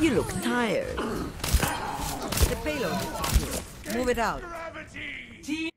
You look tired. The payload is here. Move it out. Gravity.